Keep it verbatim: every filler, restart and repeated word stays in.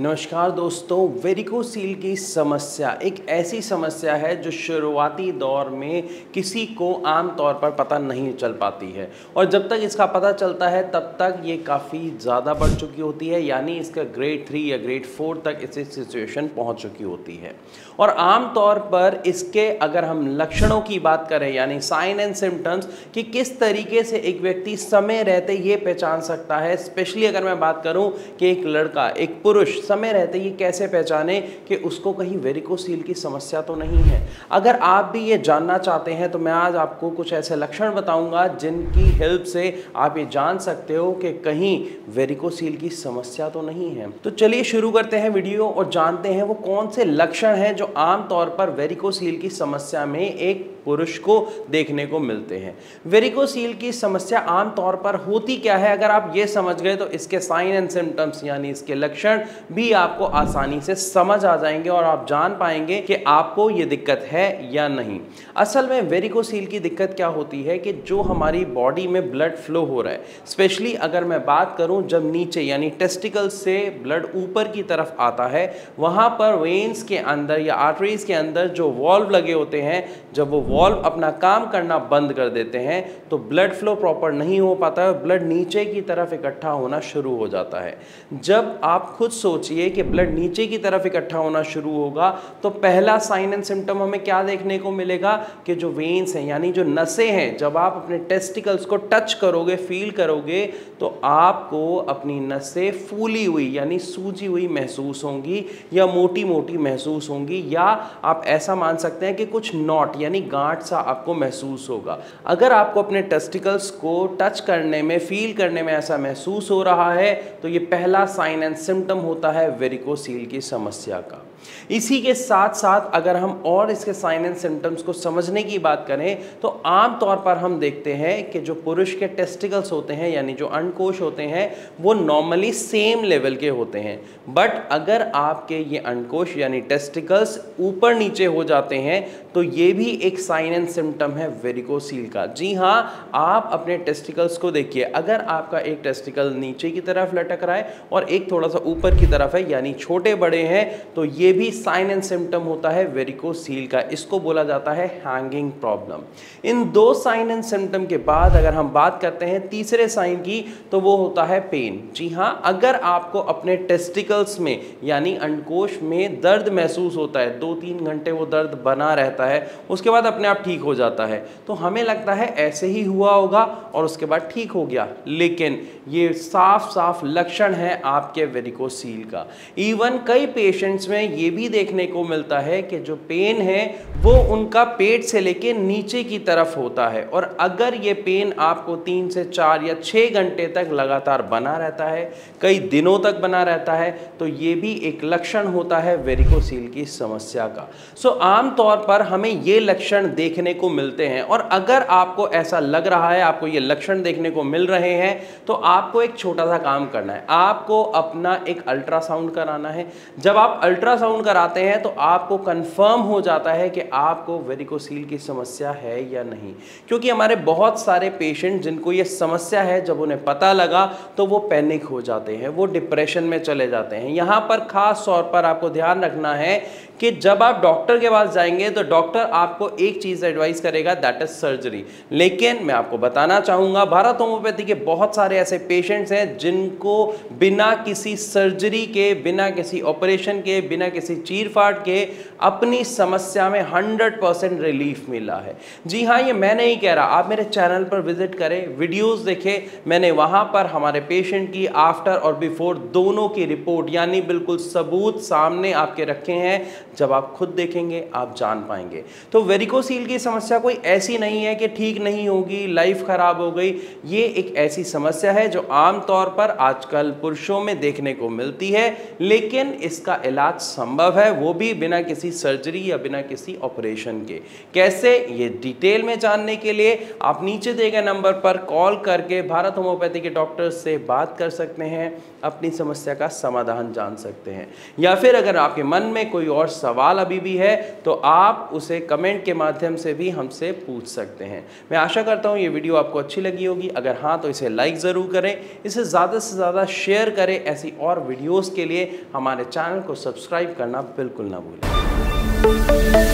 नमस्कार दोस्तों, वैरिकोसील की समस्या एक ऐसी समस्या है जो शुरुआती दौर में किसी को आम तौर पर पता नहीं चल पाती है और जब तक इसका पता चलता है तब तक ये काफ़ी ज़्यादा बढ़ चुकी होती है, यानी इसका ग्रेड थ्री या ग्रेड फोर तक इसी सिचुएशन पहुंच चुकी होती है। और आम तौर पर इसके अगर हम लक्षणों की बात करें, यानी साइन एंड सिम्टम्स कि किस तरीके से एक व्यक्ति समय रहते ये पहचान सकता है, स्पेशली अगर मैं बात करूँ कि एक लड़का, एक पुरुष समय रहते ये कैसे पहचाने कि उसको कहीं वैरिकोसील की समस्या तो नहीं है। अगर आप भी ये जानना चाहते हैं तो मैं आज आपको कुछ ऐसे लक्षण बताऊंगा जिनकी हेल्प से आप ये जान सकते हो कि कहीं वैरिकोसील की समस्या तो नहीं है। तो चलिए शुरू करते हैं वीडियो और जानते हैं वो कौन से लक्षण हैं जो आमतौर पर वैरिकोसील की समस्या में एक पुरुष को देखने को मिलते हैं। वैरिकोसील की समस्या आमतौर पर होती क्या है, अगर आप ये समझ गए तो इसके साइन एंड सिम्टम्स यानी इसके लक्षण भी आपको आसानी से समझ आ जाएंगे और आप जान पाएंगे कि आपको ये दिक्कत है या नहीं। असल में वैरिकोसील की दिक्कत क्या होती है कि जो हमारी बॉडी में ब्लड फ्लो हो रहा है, स्पेशली अगर मैं बात करूं जब नीचे यानी टेस्टिकल से ब्लड ऊपर की तरफ आता है, वहाँ पर वेन्स के अंदर या आर्टरीज के अंदर जो वॉल्व लगे होते हैं, जब वो वॉल्व अपना काम करना बंद कर देते हैं तो ब्लड फ्लो प्रॉपर नहीं हो पाता है, ब्लड नीचे की तरफ इकट्ठा होना शुरू हो जाता है। जब आप खुद सोचिए कि ब्लड नीचे की तरफ इकट्ठा होना शुरू होगा तो पहला साइन एंड सिम्टम हमें क्या देखने को मिलेगा कि जो वेन्स हैं यानी जो नसें हैं, जब आप अपने टेस्टिकल्स को टच करोगे, फील करोगे तो आपको अपनी नसें फूली हुई यानी सूजी हुई महसूस होंगी या मोटी मोटी महसूस होंगी, या आप ऐसा मान सकते हैं कि कुछ नॉट यानी गांठ सा आपको महसूस होगा। अगर आपको अपने टेस्टिकल्स को टच करने में, फील करने में ऐसा महसूस हो रहा है तो ये पहला साइन एंड सिम्टम होता है वैरिकोसील की समस्या का। इसी के साथ साथ अगर हम और इसके साइन एंड सिम्टम्स को समझने की बात करें तो आमतौर पर हम देखते हैं कि जो पुरुष के टेस्टिकल्स होते हैं यानी जो अंडकोश होते हैं वो नॉर्मली सेम लेवल के होते हैं, बट अगर आपके ये अंडकोश यानी टेस्टिकल्स ऊपर नीचे हो जाते हैं तो ये भी एक साइन एंड सिम्टम है वेरिकोसील का। जी हाँ, आप अपने टेस्टिकल्स को देखिए, अगर आपका एक टेस्टिकल नीचे की तरफ लटक रहा है और एक थोड़ा सा ऊपर की तरफ है यानी छोटे बड़े हैं तो ये भी साइन एंड सिम्टम होता है वेरिकोसील का। इसको बोला जाता है हैंगिंग प्रॉब्लम। इन दो साइन एंड सिम्टम के बाद अगर हम बात करते हैं तीसरे साइन की तो वो होता है पेन। जी हाँ, अगर आपको अपने टेस्टिकल्स में यानी अंडकोश में दर्द महसूस होता है, दो तीन घंटे वो दर्द बना रहता है, उसके बाद अपने आप ठीक हो जाता है तो हमें लगता है ऐसे ही हुआ होगा और उसके बाद ठीक हो गया, लेकिन ये साफ साफ लक्षण है आपके वेरिकोसील का। इवन कई पेशेंट्स में ये भी देखने को मिलता है कि जो पेन है वो उनका पेट से लेके नीचे की तरफ होता है और अगर ये पेन आपको तीन से चार या छः घंटे तक लगातार बना रहता है, कई दिनों तक बना रहता है तो ये भी एक लक्षण होता है वेरिकोसील की समस्या का। सो आमतौर पर हमें ये लक्षण देखने को मिलते हैं और अगर आपको ऐसा लग रहा है, आपको ये लक्षण देखने को मिल रहे हैं तो आपको एक छोटा सा काम करना है, आपको अपना एक अल्ट्रासाउंड कराना है। जब आप अल्ट्रासाउंड कराते हैं तो आपको कंफर्म हो जाता है कि आपको वेरिकोसील की समस्या है या नहीं, क्योंकि हमारे बहुत सारे पेशेंट जिनको ये समस्या है जब उन्हें पता लगा तो वो पैनिक हो जाते हैं, वो डिप्रेशन में चले जाते हैं। यहाँ पर खास तौर पर आपको ध्यान रखना है कि जब आप डॉक्टर के पास जाएंगे तो डॉक्टर आपको एक चीज़ एडवाइस करेगा, दैट इज सर्जरी। लेकिन मैं आपको बताना चाहूँगा भारत होम्योपैथी के बहुत सारे ऐसे पेशेंट्स हैं जिनको बिना किसी सर्जरी के, बिना किसी ऑपरेशन के, बिना किसी चीरफाड़ के अपनी समस्या में हंड्रेड परसेंट रिलीफ मिला है। जी हाँ, ये मैं नहीं कह रहा, आप मेरे चैनल पर विजिट करें, वीडियोज़ देखें, मैंने वहाँ पर हमारे पेशेंट की आफ्टर और बिफोर दोनों की रिपोर्ट यानी बिल्कुल सबूत सामने आपके रखे हैं। जब आप खुद देखेंगे आप जान पाएंगे। तो वेरिकोसील की समस्या कोई ऐसी नहीं है कि ठीक नहीं होगी, लाइफ ख़राब हो गई, ये एक ऐसी समस्या है जो आमतौर पर आजकल पुरुषों में देखने को मिलती है, लेकिन इसका इलाज संभव है, वो भी बिना किसी सर्जरी या बिना किसी ऑपरेशन के। कैसे, ये डिटेल में जानने के लिए आप नीचे दिए गए नंबर पर कॉल करके भारत होम्योपैथी के डॉक्टर से बात कर सकते हैं, अपनी समस्या का समाधान जान सकते हैं। या फिर अगर आपके मन में कोई और सवाल अभी भी है तो आप उसे कमेंट के माध्यम से भी हमसे पूछ सकते हैं। मैं आशा करता हूँ ये वीडियो आपको अच्छी लगी होगी, अगर हाँ तो इसे लाइक ज़रूर करें, इसे ज़्यादा से ज़्यादा शेयर करें। ऐसी और वीडियोस के लिए हमारे चैनल को सब्सक्राइब करना बिल्कुल ना भूलें।